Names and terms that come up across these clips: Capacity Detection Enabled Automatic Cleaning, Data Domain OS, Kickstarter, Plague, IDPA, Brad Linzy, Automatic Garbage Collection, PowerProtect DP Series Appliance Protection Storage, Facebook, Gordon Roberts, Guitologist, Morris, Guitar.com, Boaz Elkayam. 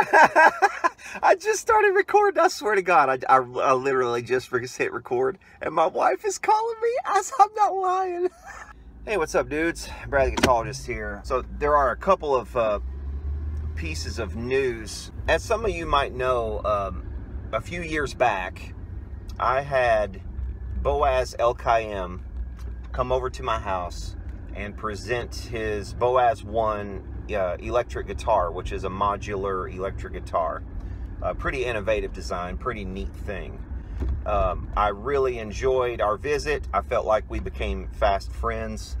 I just started recording. I swear to God, I literally just hit record, and my wife is calling me as I'm not lying. Hey, what's up, dudes? Brad the Guitarist here. So there are a couple of pieces of news. As some of you might know, a few years back, I had Boaz Elkayam come over to my house and present his Boaz One electric guitar, which is a modular electric guitar. Pretty innovative design, pretty neat thing. I really enjoyed our visit. I felt like we became fast friends.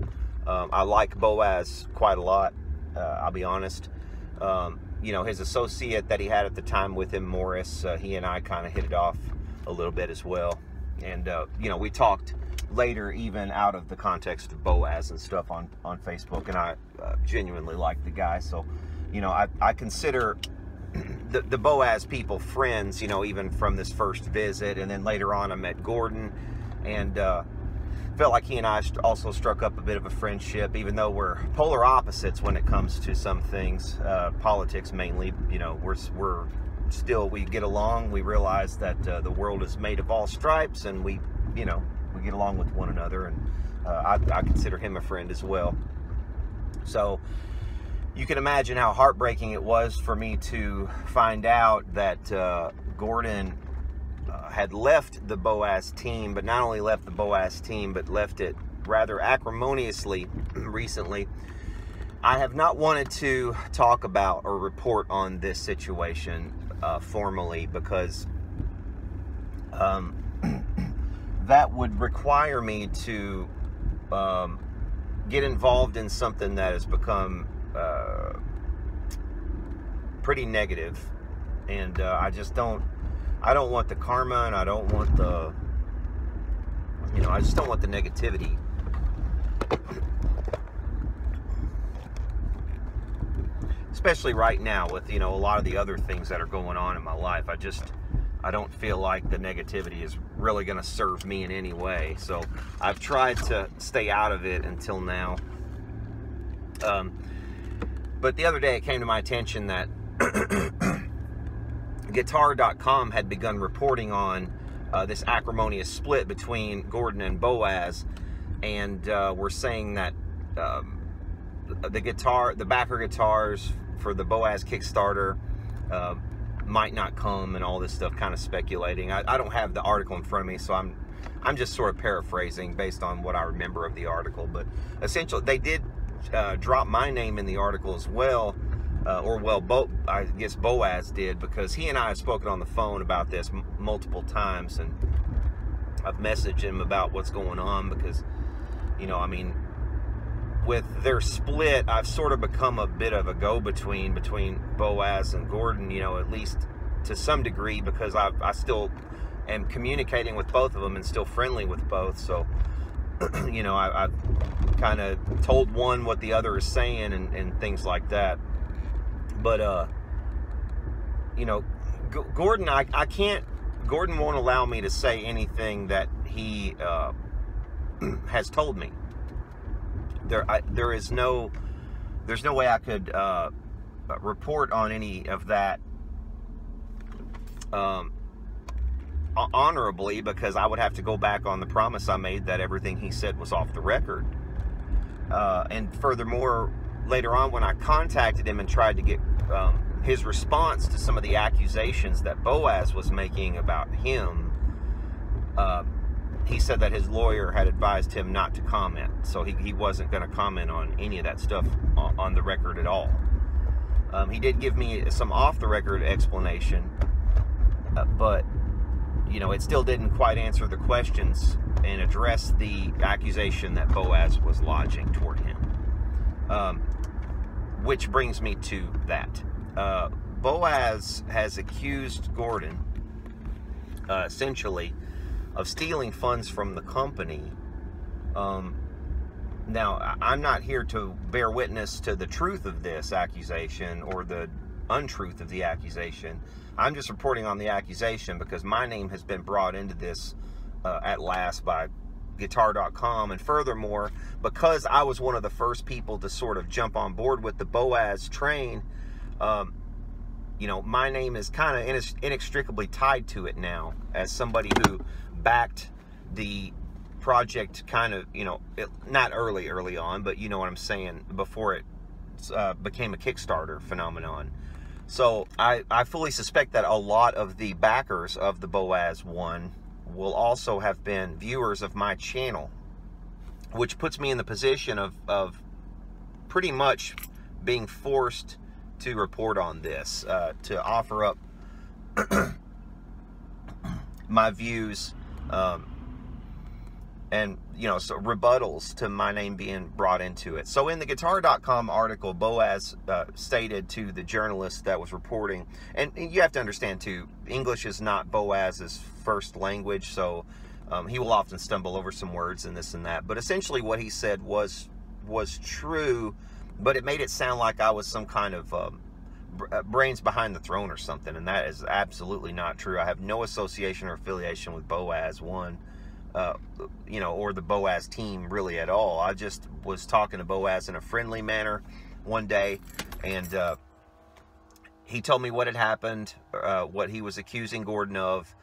I like Boaz quite a lot, I'll be honest. You know, his associate that he had at the time with him, Morris, he and I kind of hit it off a little bit as well. And, you know, we talked later, even out of the context of Boaz and stuff on Facebook, and I genuinely like the guy. So, you know, I consider the Boaz people friends, you know, even from this first visit. And then later on I met Gordon, and felt like he and I also struck up a bit of a friendship, even though we're polar opposites when it comes to some things, politics mainly. You know, we're still, we get along. We realize that the world is made of all stripes, and we, you know, we get along with one another, and I consider him a friend as well. So you can imagine how heartbreaking it was for me to find out that Gordon had left the Boaz team, but not only left the Boaz team, but left it rather acrimoniously recently. I have not wanted to talk about or report on this situation formally, because that would require me to get involved in something that has become pretty negative, and I just don't want the karma, and I don't want the, you know, I just don't want the negativity. Especially right now with, you know, a lot of the other things that are going on in my life. I don't feel like the negativity is really going to serve me in any way. So I've tried to stay out of it until now. But the other day it came to my attention that Guitar.com had begun reporting on this acrimonious split between Gordon and Boaz, and were saying that the backer guitars for the Boaz Kickstarter might not come, and all this stuff, kind of speculating. I don't have the article in front of me, so I'm just sort of paraphrasing based on what I remember of the article. But essentially, they did drop my name in the article as well, or well, I guess Boaz did, because he and I have spoken on the phone about this multiple times, and I've messaged him about what's going on, because, you know, I mean, with their split, I've sort of become a bit of a go-between between Boaz and Gordon, you know, at least to some degree, because I still am communicating with both of them and still friendly with both. So, you know, I've kind of told one what the other is saying, and things like that. But, you know, Gordon, I can't, Gordon won't allow me to say anything that he has told me. There's no way I could report on any of that honorably, because I would have to go back on the promise I made that everything he said was off the record. And furthermore, later on when I contacted him and tried to get his response to some of the accusations that Boaz was making about him, he said that his lawyer had advised him not to comment, so he wasn't going to comment on any of that stuff on the record at all. He did give me some off-the-record explanation, but, you know, it still didn't quite answer the questions and address the accusation that Boaz was lodging toward him. Which brings me to that. Boaz has accused Gordon, essentially, of stealing funds from the company. Now, I'm not here to bear witness to the truth of this accusation or the untruth of the accusation. I'm just reporting on the accusation, because my name has been brought into this at last by Guitar.com, and furthermore, because I was one of the first people to sort of jump on board with the Boaz train, you know, my name is kind of inextricably tied to it now as somebody who backed the project kind of, you know, not early on, but you know what I'm saying, before it became a Kickstarter phenomenon. So I fully suspect that a lot of the backers of the Boaz one will also have been viewers of my channel, which puts me in the position of pretty much being forced to report on this, to offer up my views, and, you know, so rebuttals to my name being brought into it. So in the Guitar.com article, Boaz stated to the journalist that was reporting, and you have to understand too, English is not Boaz's first language, so he will often stumble over some words and this and that. But essentially what he said was true, but it made it sound like I was some kind of brains behind the throne or something, and that is absolutely not true. I have no association or affiliation with Boaz One, you know, or the Boaz team really at all. I just was talking to Boaz in a friendly manner one day, and he told me what had happened, what he was accusing Gordon of.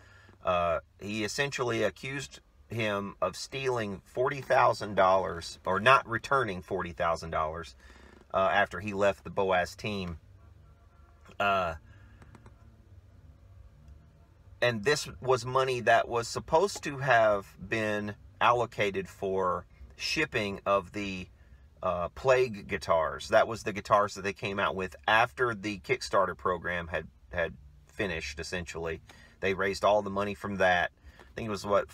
He essentially accused him of stealing $40,000, or not returning $40,000 after he left the Boaz team. And this was money that was supposed to have been allocated for shipping of the Plague guitars. That was the guitars that they came out with after the Kickstarter program had finished, essentially. They raised all the money from that. I think it was, what,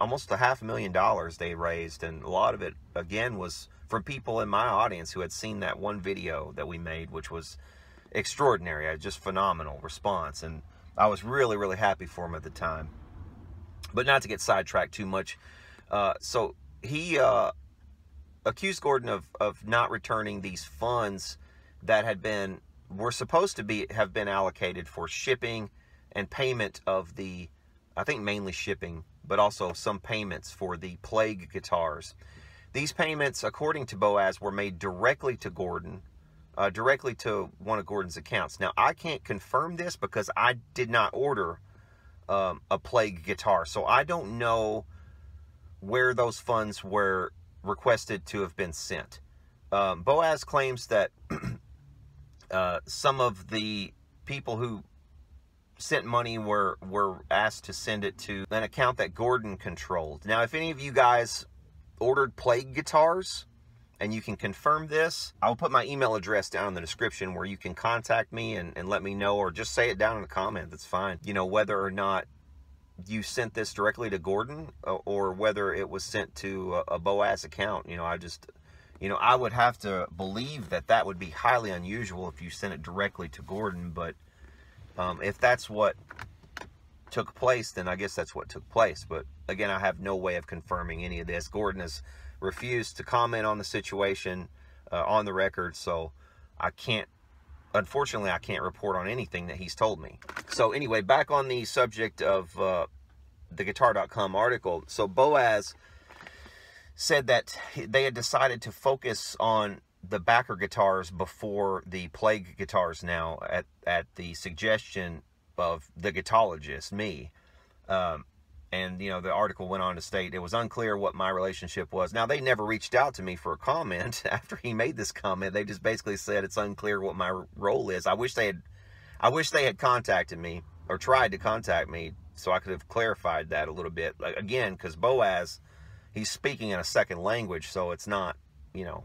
almost $500,000 they raised, and a lot of it, again, was from people in my audience who had seen that one video that we made, which was extraordinary, just phenomenal response, and I was really happy for him at the time. But not to get sidetracked too much, so he accused Gordon of not returning these funds that were supposed to have been allocated for shipping and payment of the, I think mainly shipping, but also some payments for the Plague guitars. These payments, according to Boaz, were made directly to Gordon, directly to one of Gordon's accounts. Now, I can't confirm this because I did not order a Plague guitar, so I don't know where those funds were requested to have been sent. Boaz claims that some of the people who sent money were asked to send it to an account that Gordon controlled. Now, if any of you guys ordered Plague guitars, and you can confirm this, I'll put my email address down in the description where you can contact me and let me know, or just say it down in the comment, that's fine. You know, whether or not you sent this directly to Gordon, or whether it was sent to a Boaz account. You know, I would have to believe that that would be highly unusual if you sent it directly to Gordon, but if that's what took place, then I guess that's what took place. But again, I have no way of confirming any of this. Gordon has refused to comment on the situation on the record, so I can't, unfortunately, I can't report on anything that he's told me. So anyway, back on the subject of the Guitar.com article. So Boaz said that they had decided to focus on the backer guitars before the Plague guitars now, at the suggestion of the guitarologist, me. And, you know, the article went on to state, it was unclear what my relationship was. Now, they never reached out to me for a comment after he made this comment. They just basically said, it's unclear what my role is. I wish they had contacted me, or tried to contact me, so I could have clarified that a little bit. Like, again, because Boaz, he's speaking in a second language, so it's not, you know,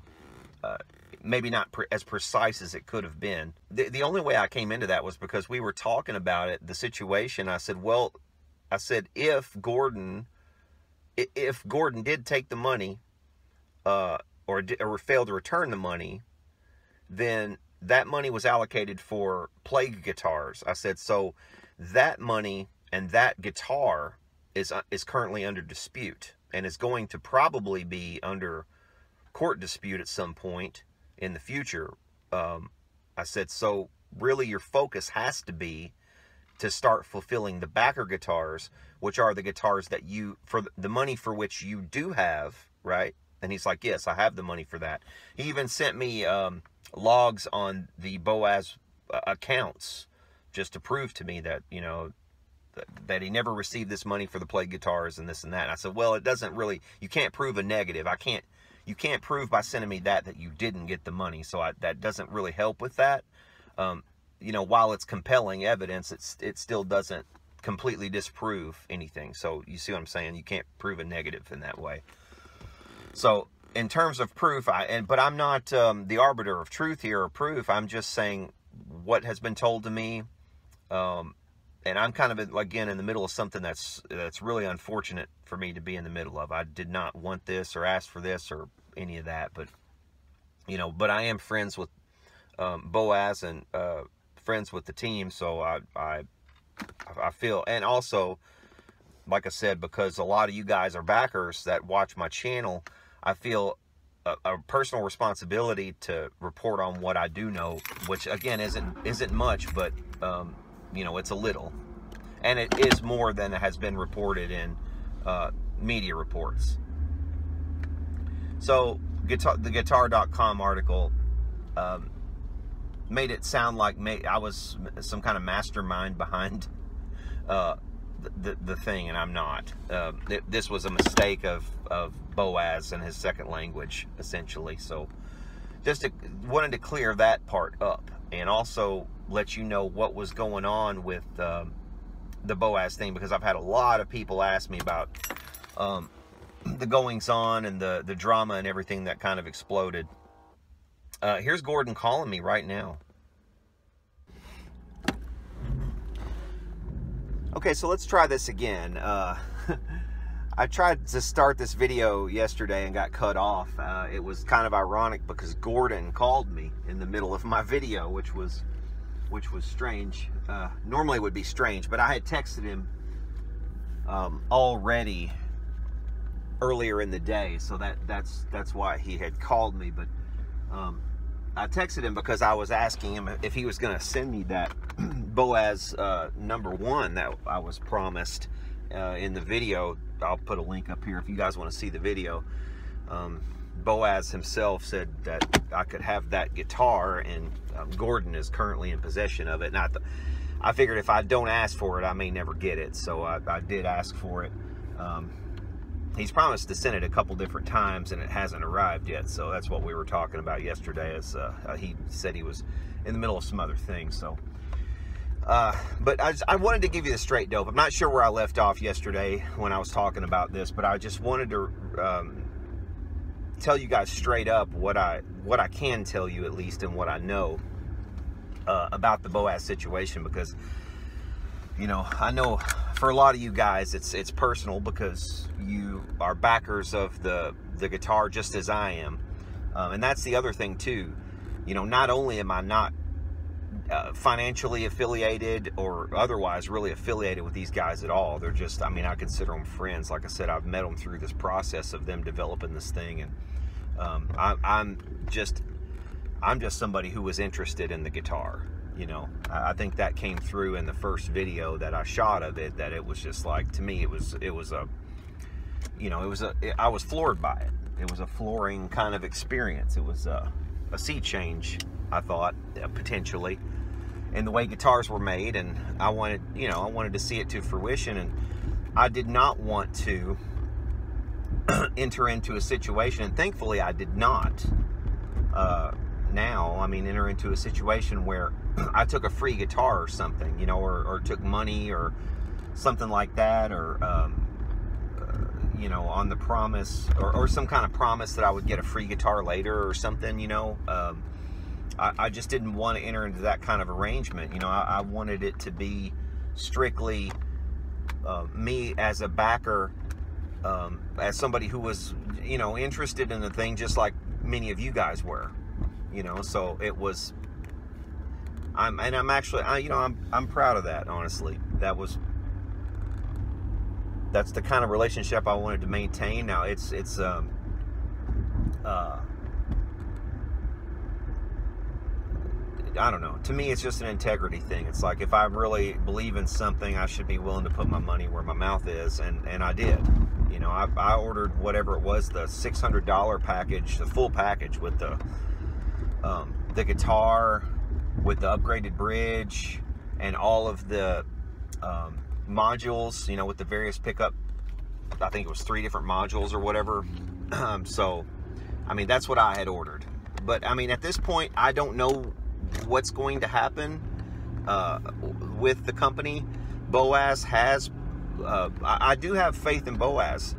maybe not as precise as it could have been. The only way I came into that was because we were talking about it, the situation. I said, well, I said, if Gordon did take the money, or failed to return the money, then that money was allocated for Plague guitars. I said, so that money and that guitar is currently under dispute, and is going to probably be under court dispute at some point in the future. I said, so really your focus has to be to start fulfilling the backer guitars, which are the guitars that you, for the money for which you do have, right? And he's like, yes, I have the money for that. He even sent me logs on the Boaz accounts just to prove to me that, you know, that he never received this money for the Plague guitars and this and that. And I said, well, it doesn't really, you can't prove a negative. You can't prove by sending me that you didn't get the money. So that doesn't really help with that. You know, while it's compelling evidence, it still doesn't completely disprove anything. So you see what I'm saying? You can't prove a negative in that way. So in terms of proof, but I'm not the arbiter of truth here or proof. I'm just saying what has been told to me. And I'm kind of, again, in the middle of something that's really unfortunate for me to be in the middle of. I did not want this or ask for this or any of that. But, you know, but I am friends with Boaz and friends with the team. So I feel, and also, like I said, because a lot of you guys are backers that watch my channel, I feel a personal responsibility to report on what I do know, which, again, isn't much, but... you know, it's a little, and it is more than has been reported in media reports. So the Guitar.com article made it sound like I was some kind of mastermind behind the thing, and I'm not. This was a mistake of Boaz and his second language, essentially. So just wanted to clear that part up, and also let you know what was going on with the Boaz thing, because I've had a lot of people ask me about the goings-on and the drama and everything that kind of exploded. Here's Gordon calling me right now. Okay, so let's try this again. I tried to start this video yesterday and got cut off. It was kind of ironic because Gordon called me in the middle of my video, which was strange. Normally it would be strange, but I had texted him already earlier in the day, so that's why he had called me. But I texted him because I was asking him if he was going to send me that Boaz #1 that I was promised in the video. I'll put a link up here if you guys want to see the video. Boaz himself said that I could have that guitar, and Gordon is currently in possession of it. And I figured if I don't ask for it, I may never get it. So I did ask for it. He's promised to send it a couple different times, and it hasn't arrived yet. So that's what we were talking about yesterday. As he said, he was in the middle of some other things. So, but I wanted to give you the straight dope. I'm not sure where I left off yesterday when I was talking about this, but I just wanted to tell you guys straight up what I can tell you, at least, and what I know about the Boaz situation, because, you know, I know for a lot of you guys it's personal, because you are backers of the guitar just as I am. And that's the other thing too, you know, not only am I not financially affiliated or otherwise really affiliated with these guys at all. They're just, I mean, I consider them friends. Like I said, I've met them through this process of them developing this thing, and I'm just somebody who was interested in the guitar. You know, I think that came through in the first video that I shot of it, that it was just like, to me, it was a, you know, I was floored by it. It was a flooring kind of experience. It was a sea change, I thought, potentially, in the way guitars were made, and I wanted to see it to fruition, and I did not want to enter into a situation, and thankfully I did not enter into a situation where I took a free guitar or something, you know, or took money or something like that, or you know, on the promise, or some kind of promise that I would get a free guitar later or something, you know. I just didn't want to enter into that kind of arrangement. You know, I wanted it to be strictly me as a backer, as somebody who was, you know, interested in the thing, just like many of you guys were, you know. So it was, I'm proud of that, honestly. That's the kind of relationship I wanted to maintain. Now it's I don't know. To me, it's just an integrity thing. It's like, if I really believe in something, I should be willing to put my money where my mouth is, and I did. You know, I ordered whatever it was, the $600 package, the full package with the guitar, with the upgraded bridge, and all of the modules, you know, with the various pickup, I think it was 3 different modules or whatever. So, I mean, that's what I had ordered. But, I mean, at this point, I don't know what's going to happen with the company. Boaz has, I do have faith in Boaz.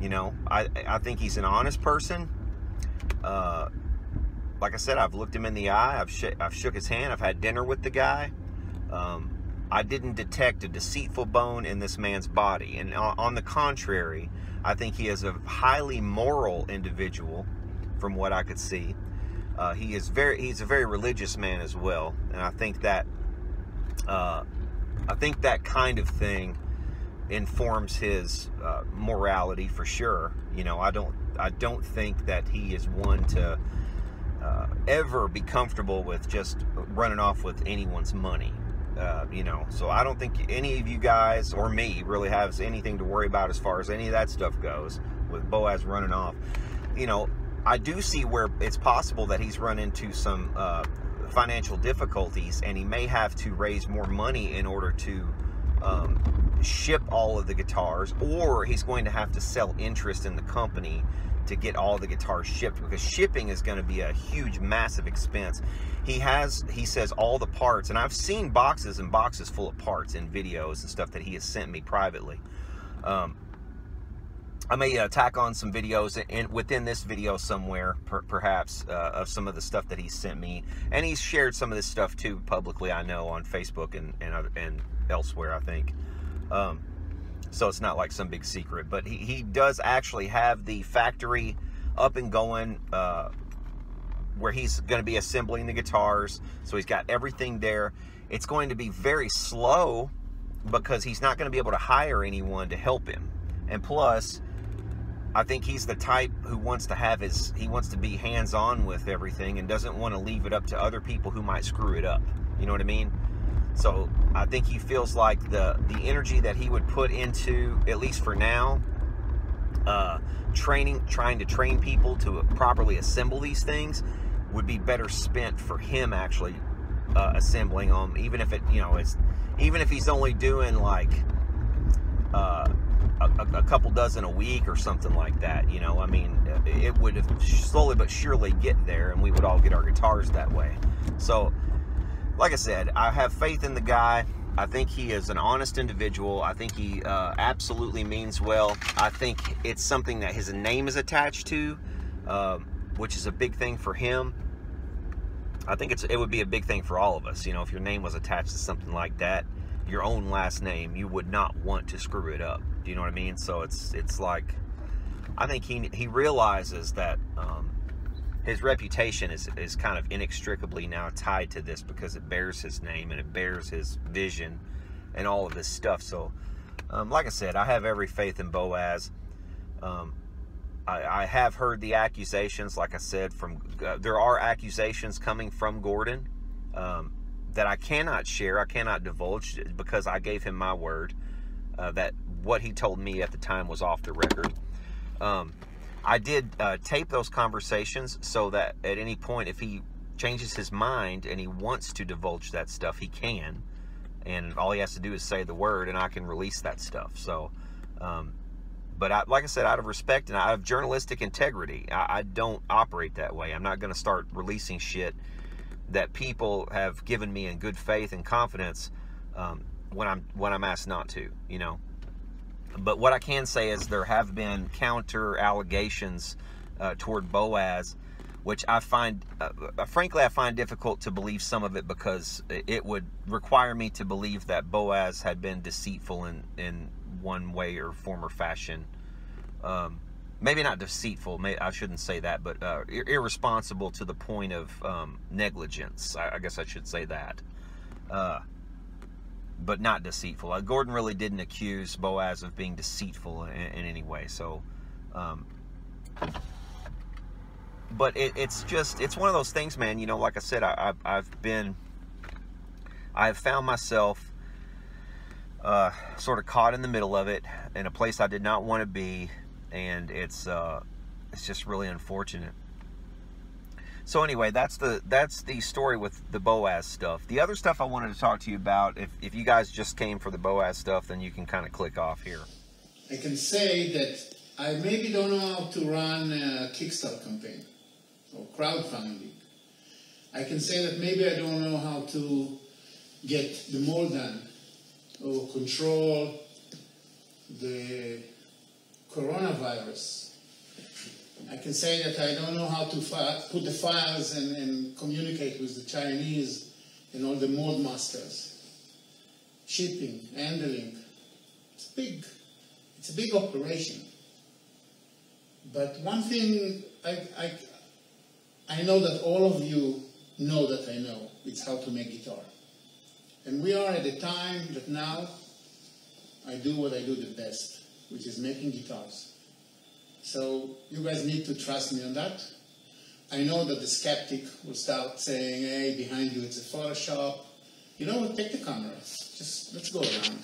You know, I think he's an honest person. Like I said, I've looked him in the eye. I've shook his hand. I've had dinner with the guy. I didn't detect a deceitful bone in this man's body. And on the contrary, I think he is a highly moral individual from what I could see. He's a very religious man as well. And I think that kind of thing informs his morality for sure. You know, I don't think that he is one to ever be comfortable with just running off with anyone's money. You know, so I don't think any of you guys or me really has anything to worry about as far as any of that stuff goes with Boaz running off. You know, I do see where it's possible that he's run into some financial difficulties, and he may have to raise more money in order to ship all of the guitars, or he's going to have to sell interest in the company to get all the guitars shipped, because shipping is going to be a huge, massive expense. He says all the parts, and I've seen boxes and boxes full of parts in videos and stuff that he has sent me privately. I may tack on some videos within this video somewhere, perhaps, of some of the stuff that he sent me. And he's shared some of this stuff too publicly, I know, on Facebook and elsewhere, I think. So it's not like some big secret, but he does actually have the factory up and going, where he's going to be assembling the guitars. So he's got everything there. It's going to be very slow because he's not going to be able to hire anyone to help him. And plus, I think he's the type who wants to have he wants to be hands-on with everything and doesn't want to leave it up to other people who might screw it up. You know what I mean? So I think he feels like the energy that he would put into, at least for now, trying to train people to properly assemble these things would be better spent for him actually assembling them. Even if even if he's only doing like a couple dozen a week or something like that, you know, I mean, it would have slowly but surely get there, and we would all get our guitars that way. So, like I said, I have faith in the guy. I think he is an honest individual. I think he absolutely means well. I think it's something that his name is attached to, which is a big thing for him. I think it would be a big thing for all of us. You know, if your name was attached to something like that, your own last name, you would not want to screw it up. Do you know what I mean? So it's like, I think he realizes that his reputation is kind of inextricably now tied to this, because it bears his name and it bears his vision and all of this stuff. So, like I said, I have every faith in Boaz. I have heard the accusations, like I said, there are accusations coming from Gordon that I cannot share. I cannot divulge, because I gave him my word that what he told me at the time was off the record. I did tape those conversations so that at any point, if he changes his mind and he wants to divulge that stuff, he can. And all he has to do is say the word, and I can release that stuff. So, but like I said, out of respect and out of journalistic integrity, I don't operate that way. I'm not going to start releasing shit that people have given me in good faith and confidence when I'm asked not to, you know. But what I can say is there have been counter allegations toward Boaz, which I find, frankly, I find difficult to believe some of it, because it would require me to believe that Boaz had been deceitful in one way or form or fashion. Maybe not deceitful, I shouldn't say that, but irresponsible to the point of negligence. I guess I should say that. But not deceitful. Gordon really didn't accuse Boaz of being deceitful in any way. So, but it's one of those things, man. You know, like I said, I've found myself sort of caught in the middle of it, in a place I did not want to be, and it's just really unfortunate. So anyway, that's the story with the Boaz stuff. The other stuff I wanted to talk to you about, if you guys just came for the Boaz stuff, then you can kind of click off here. I can say that I maybe don't know how to run a Kickstarter campaign or crowdfunding. I can say that maybe I don't know how to get the mold done or control the coronavirus. I can say that I don't know how to put the files and communicate with the Chinese and all the mold masters. Shipping, handling, it's a big operation. But one thing I know that all of you know that I know, it's how to make guitar. And we are at a time that now I do what I do the best, which is making guitars. So you guys need to trust me on that. I know that the skeptic will start saying, hey, behind you it's a Photoshop. You know what, take the camera, just let's go around.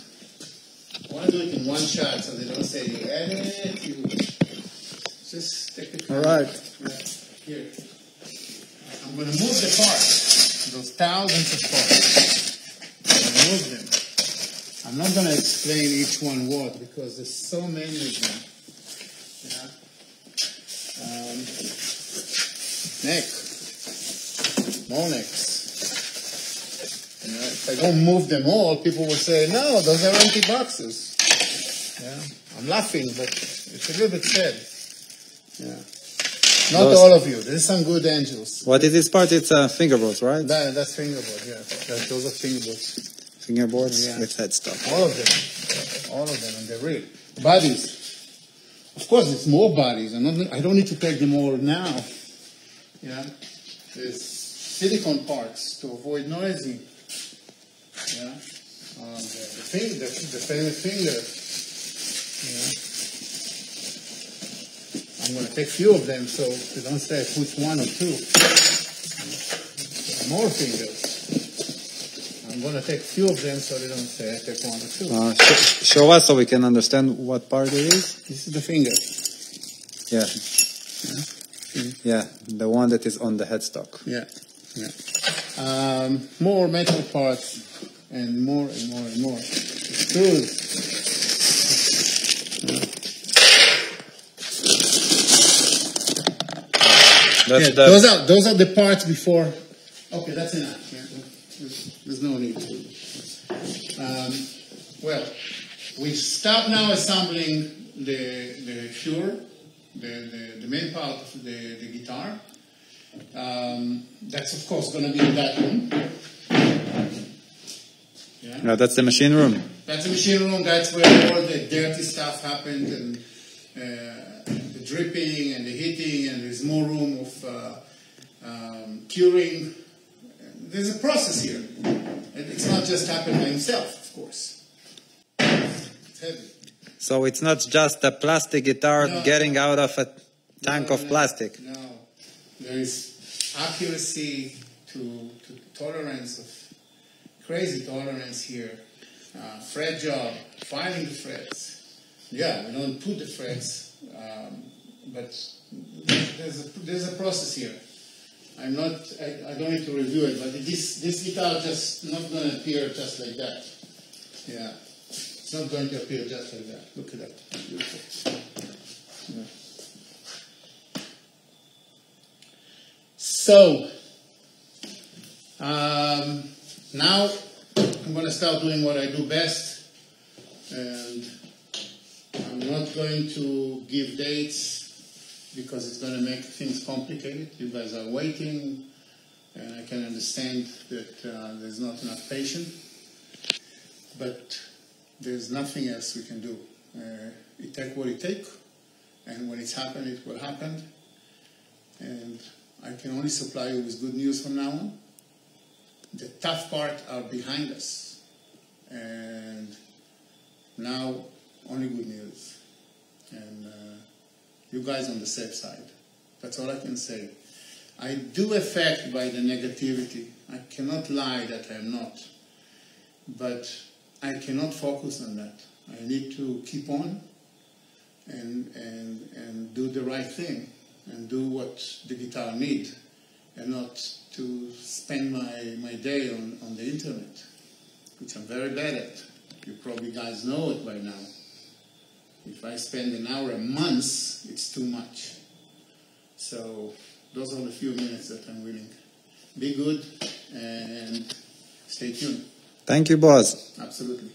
I want to do it in one shot so they don't say, hey, you. Just take the camera. All right. Right. Here. I'm going to move the parts, those thousands of parts. I'm going to move them. I'm not going to explain each one word because there's so many of them. Yeah. Neck. More necks. You know, if I don't move them all, people will say, no, those are empty boxes. Yeah. I'm laughing, but it's a little bit sad. Yeah. Not those, all of you. There's some good angels. What is this part? It's fingerboards, right? That's fingerboard, yeah. Those are fingerboards. Fingerboards, yeah. With that stuff. All of them, and they're real. Bodies. Of course, it's more bodies. I don't need to take them all now. Yeah. There's silicone parts to avoid noisy. Yeah. The famous finger. Yeah. I'm going to take a few of them so they don't say I put one or two. More fingers. I'm going to take a few of them so they don't say I take one or two. Show us so we can understand what part it is. This is the finger. Yeah. Yeah, the one that is on the headstock. Yeah. Yeah. More metal parts and more and more and more. Screws. Yeah. Yeah, those are the parts before. Okay, that's enough. Yeah. There's no need to. Well, we start now assembling the main part of the guitar. That's of course going to be in that room. Yeah. No, that's the machine room. That's the machine room. That's where all the dirty stuff happened, and the dripping and the heating, and there's more room of curing. There's a process here. It's not just happening by himself, of course. It's heavy. So it's not just a plastic guitar getting out of a tank of plastic. No, there is accuracy to tolerance of crazy tolerance here. Fret job, finding the frets. Yeah, we don't put the frets, but there's a process here. I don't need to review it, but this guitar just not going to appear just like that. Yeah, it's not going to appear just like that. Look at that. Beautiful. Yeah. So, now I'm going to start doing what I do best, and I'm not going to give dates, because it's going to make things complicated. You guys are waiting, and I can understand that there's not enough patience, but there's nothing else we can do. It take what it take, and when it's happened, it will happen, and I can only supply you with good news from now on. The tough part are behind us, and now only good news. And you guys on the safe side. That's all I can say. I do affect by the negativity. I cannot lie that I am not. But I cannot focus on that. I need to keep on and do the right thing and do what the guitar needs. and not to spend my day on the internet, which I'm very bad at. You probably guys know it by now. If I spend an hour a month, it's too much. So those are the few minutes that I'm willing. Be good and stay tuned. Thank you, Boaz. Absolutely.